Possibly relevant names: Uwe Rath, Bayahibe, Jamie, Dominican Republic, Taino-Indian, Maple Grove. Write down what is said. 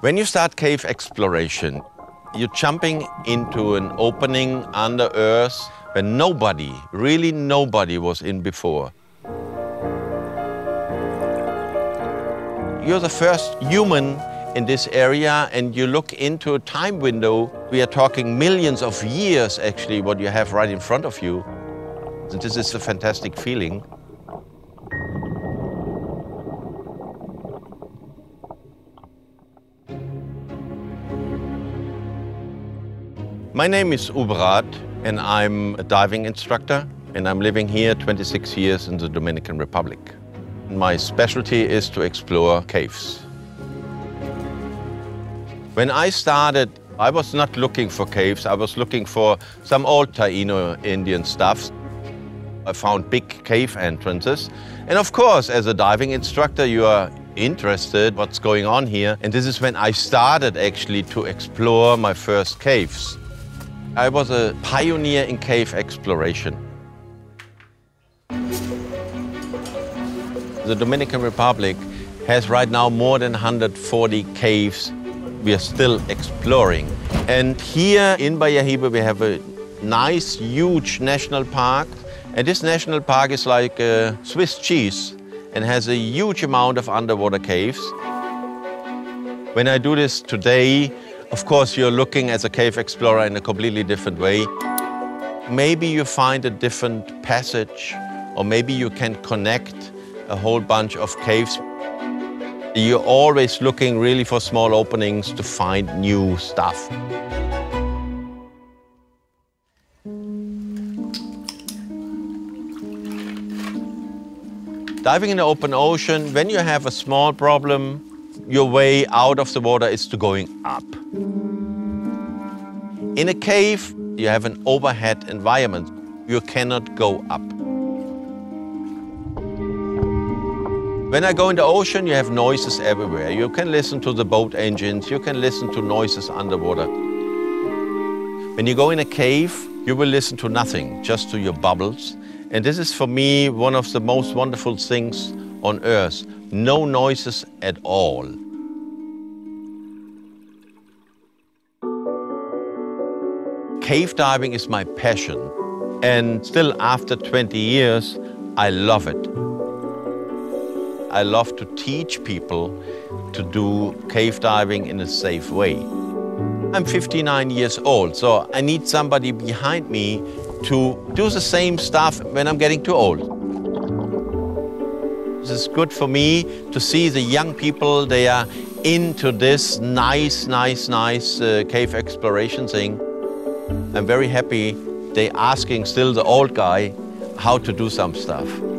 When you start cave exploration, you're jumping into an opening under earth where nobody, really nobody, was in before. You're the first human in this area, and you look into a time window. We are talking millions of years, actually, what you have right in front of you. And this is a fantastic feeling. My name is Uwe Rath, and I'm a diving instructor, and I'm living here 26 years in the Dominican Republic. My specialty is to explore caves. When I started, I was not looking for caves. I was looking for some old Taino-Indian stuff. I found big cave entrances. And of course, as a diving instructor, you are interested what's going on here. And this is when I started actually to explore my first caves. I was a pioneer in cave exploration. The Dominican Republic has right now more than 140 caves we are still exploring. And here in Bayahibe we have a nice, huge national park. And this national park is like Swiss cheese and has a huge amount of underwater caves. When I do this today, of course, you're looking as a cave explorer in a completely different way. Maybe you find a different passage, or maybe you can connect a whole bunch of caves. You're always looking really for small openings to find new stuff. Diving in the open ocean, when you have a small problem, your way out of the water is to going up. In a cave, you have an overhead environment. You cannot go up. When I go in the ocean, you have noises everywhere. You can listen to the boat engines. You can listen to noises underwater. When you go in a cave, you will listen to nothing, just to your bubbles. And this is, for me, one of the most wonderful things on Earth. No noises at all. Cave diving is my passion, and still after 20 years, I love it. I love to teach people to do cave diving in a safe way. I'm 59 years old, so I need somebody behind me to do the same stuff when I'm getting too old. It's good for me to see the young people, they are into this nice cave exploration thing. I'm very happy they're asking still the old guy how to do some stuff.